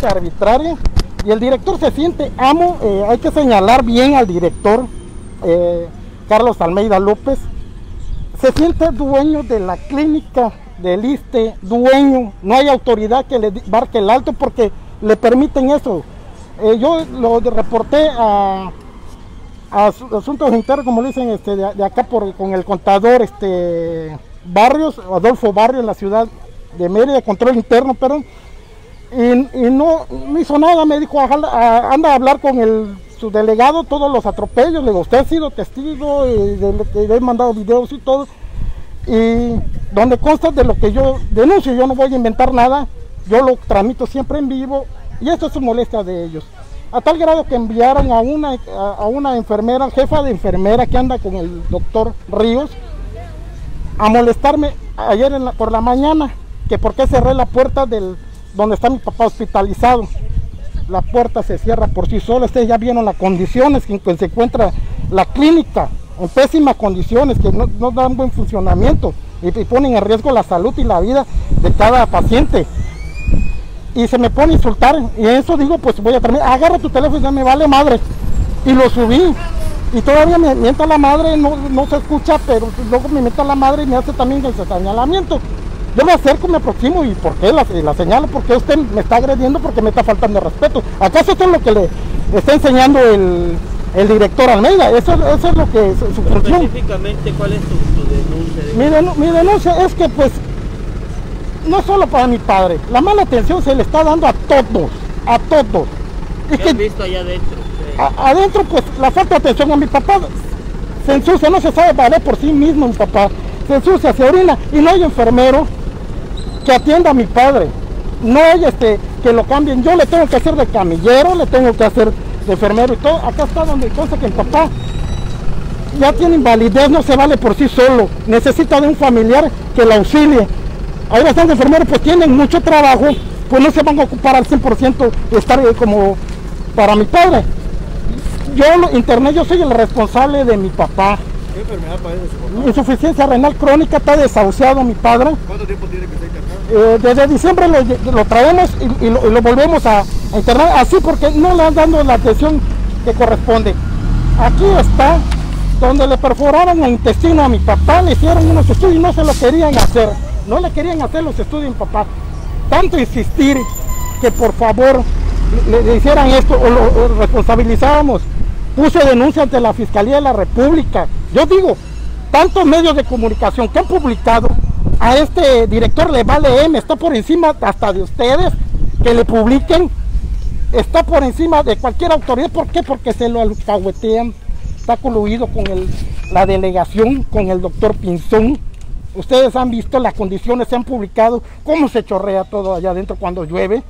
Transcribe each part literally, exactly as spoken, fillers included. bastante arbitraria y el director se siente amo. Eh, hay que señalar bien al director eh, Carlos Almeida López. Se siente dueño de la clínica del ISSSTE, dueño, no hay autoridad que le marque el alto porque le permiten eso. Eh, yo lo reporté a, a asuntos internos, como le dicen, este, de, de acá por, con el contador este, Barrios, Adolfo Barrios, en la ciudad de Mérida, control interno, perdón, y, y no, no hizo nada. Me dijo, anda a hablar con el su delegado, todos los atropellos. Le digo, usted ha sido testigo, y de, de, de, he mandado videos y todo, y donde consta de lo que yo denuncio. Yo no voy a inventar nada, yo lo transmito siempre en vivo, y esto es molestia de ellos, a tal grado que enviaron a una, a, a una enfermera, jefa de enfermera que anda con el doctor Ríos, a molestarme ayer en la, por la mañana, que por qué cerré la puerta del donde está mi papá hospitalizado. La puerta se cierra por sí sola. Ustedes ya vieron las condiciones en que se encuentra la clínica, en pésimas condiciones, que no, no dan buen funcionamiento y, y ponen en riesgo la salud y la vida de cada paciente. Y se me pone a insultar, y eso digo, pues voy a terminar, agarra tu teléfono y ya me vale madre, y lo subí, y todavía me mienta la madre, no, no se escucha, pero luego me mienta la madre y me hace también el señalamiento. Yo me acerco, me aproximo, y ¿por qué la, la señalo? Porque usted me está agrediendo, porque me está faltando respeto. ¿Acaso esto es lo que le está enseñando el, el director Almeida? Eso, eso es lo que es su función. Específicamente, ¿cuál es tu, tu denuncia? De... Mi, denu mi denuncia es que, pues, no solo para mi padre, la mala atención se le está dando a todos, a todos. ¿Qué has visto allá adentro? A, adentro, pues, la falta de atención a mi papá se ensucia, no se sabe valer por sí mismo mi papá. Se ensucia, se orina, y no hay enfermero que atienda a mi padre, no hay este, que lo cambien. Yo le tengo que hacer de camillero, le tengo que hacer de enfermero y todo. Acá está donde consta que mi papá ya tiene invalidez, no se vale por sí solo, necesita de un familiar que lo auxilie. Ahora están enfermeros, pues tienen mucho trabajo, pues no se van a ocupar al cien por ciento de estar como para mi padre. Yo lo interné, yo soy el responsable de mi papá. ¿Qué enfermedad padece su papá? Insuficiencia renal crónica, está desahuciado mi padre. ¿Cuánto tiempo tiene que estar internado? Eh, desde diciembre lo, lo traemos y, y, lo, y lo volvemos a, a internar, así porque no le han dado la atención que corresponde. Aquí está donde le perforaron el intestino a mi papá, le hicieron unos estudios y no se lo querían hacer. No le querían hacer los estudios a mi papá. Tanto insistir que por favor le, le hicieran esto o lo o responsabilizábamos. Puse denuncia ante la Fiscalía de la República. Yo digo, tantos medios de comunicación que han publicado, a este director le vale M, está por encima hasta de ustedes, que le publiquen, está por encima de cualquier autoridad. ¿Por qué? Porque se lo alcahuetean, está coludido con el, la delegación, con el doctor Pinzón. Ustedes han visto las condiciones, se han publicado, cómo se chorrea todo allá adentro cuando llueve,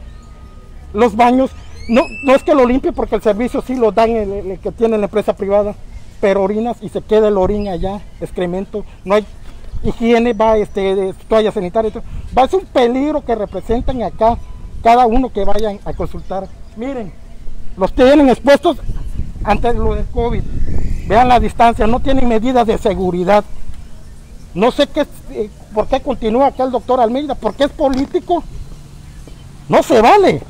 los baños. No, no es que lo limpie porque el servicio sí lo dan el, el que tiene la empresa privada, pero orinas y se queda el orín allá, excremento, no hay higiene, va este, toalla sanitaria, va a ser un peligro que representan acá cada uno que vayan a consultar. Miren, los tienen expuestos ante lo del COVID, vean la distancia, no tienen medidas de seguridad. No sé qué, eh, por qué continúa acá el doctor Almeida, porque es político, no se vale.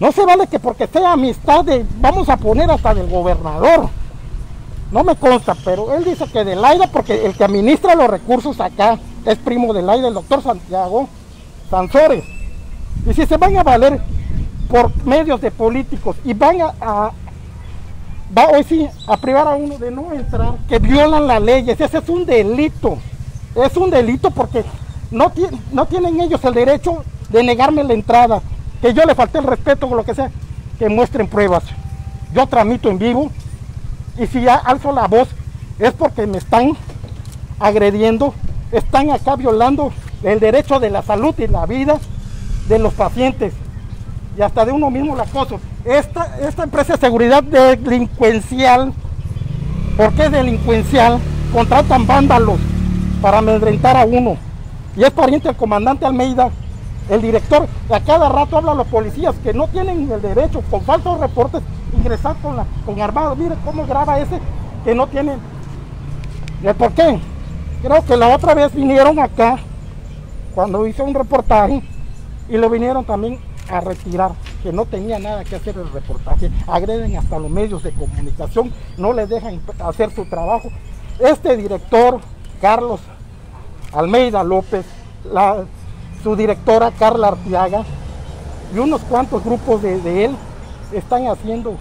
No se vale que porque sea amistad de, vamos a poner hasta del gobernador. No me consta, pero él dice que del aire, porque el que administra los recursos acá es primo del aire, el doctor Santiago Sanzores. Y si se van a valer por medios de políticos y van a, a va hoy sí a privar a uno de no entrar, que violan las leyes, ese es un delito. Es un delito porque no, ti, no tienen ellos el derecho de negarme la entrada. Que yo le falté el respeto o lo que sea, que muestren pruebas. Yo transmito en vivo y si ya alzo la voz es porque me están agrediendo, están acá violando el derecho de la salud y la vida de los pacientes y hasta de uno mismo el acoso. Esta, esta empresa de seguridad delincuencial, porque es delincuencial, contratan vándalos para amedrentar a uno y es pariente del comandante Almeida. El director a cada rato habla a los policías que no tienen el derecho, con falsos reportes, ingresar con, la, con armado. Mire cómo graba ese que no tiene. ¿Por qué? Creo que la otra vez vinieron acá, cuando hice un reportaje, y lo vinieron también a retirar. que no tenía nada que hacer el reportaje, agreden hasta los medios de comunicación, no les dejan hacer su trabajo. Este director, Carlos Almeida López, la, su directora Carla Artiaga y unos cuantos grupos de, de él están haciendo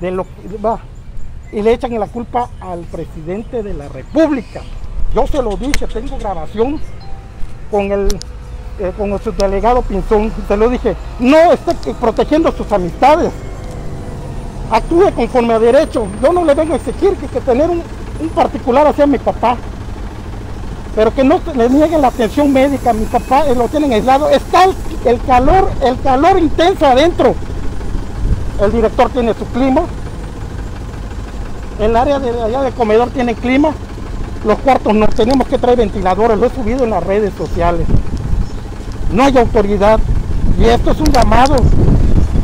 de lo que va y le echan la culpa al presidente de la República. Yo se lo dije, tengo grabación con el eh, con su delegado Pinzón, se lo dije, no esté protegiendo sus amistades, actúe conforme a derecho. Yo no le vengo a exigir que, que tener un, un particular hacia mi papá, pero que no le nieguen la atención médica. Mi papá eh, lo tienen aislado, está el, el calor, el calor intenso adentro. El director tiene su clima, el área de allá de comedor tiene clima, los cuartos no tenemos que traer ventiladores, lo he subido en las redes sociales. No hay autoridad y esto es un llamado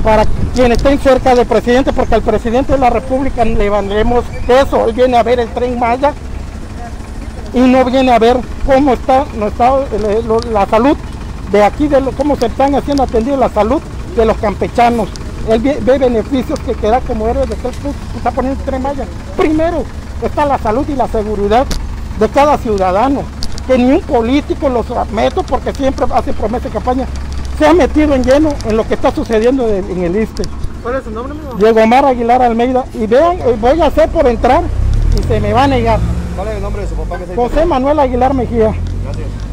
para quienes estén cerca del presidente, porque al presidente de la República le vendremos eso, él viene a ver el Tren Maya y no viene a ver cómo está, no está la salud de aquí, de lo, cómo se están haciendo atendidos la salud de los campechanos. Él ve beneficios que queda como héroe de tres, está poniendo el Tren Maya. Primero está la salud y la seguridad de cada ciudadano, que ni un político los meto porque siempre hace promesa de campaña. Se ha metido en lleno en lo que está sucediendo de, en el ISSSTE. ¿Cuál es su nombre, amigo? Diego Omar Aguilar Almeida. Y vean, voy a hacer por entrar y se me va a negar. ¿Cuál es el nombre de su papá? Que José Manuel Aguilar Mejía. Gracias.